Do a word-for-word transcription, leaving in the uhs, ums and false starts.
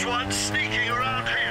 There's one sneaking around here.